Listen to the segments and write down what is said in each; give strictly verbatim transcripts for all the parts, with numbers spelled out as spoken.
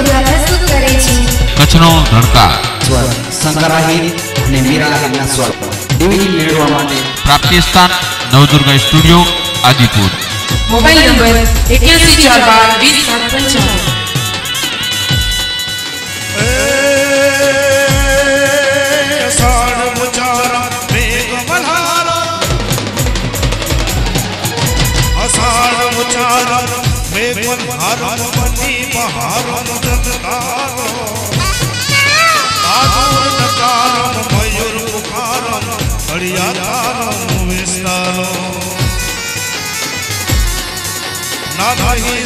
नवदुर्गा प्रस्तुत करे छे। कच्छनो धणकार स्वर शंकराहित ने मीरा ना स्वर डीवीडी मेळवा माटे प्राप्ति स्थान Navdurga studio Adipur. Mobile number एकासी चार बारह बीस सात पचपन।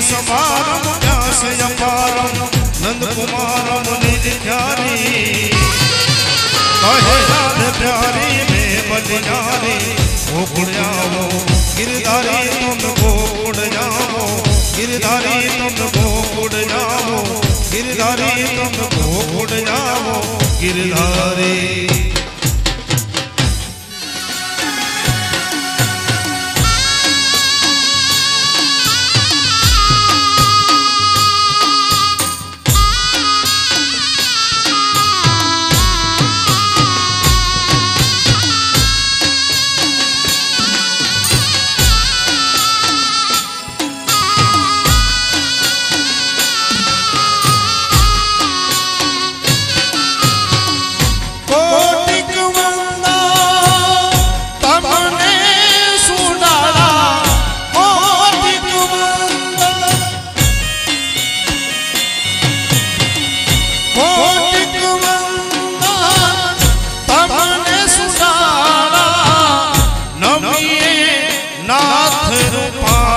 समारम व्यास अपारम नंद कुमारम निज ध्यानी कहे राध प्यारी में बलिहारी हो गुड़ जाओ गिरधारी तुमको उड़ जाओ गिरधारी तुमको उड़ जाओ गिरधारी तुमको उड़ जाओ गिरधारी। नाथ रूपा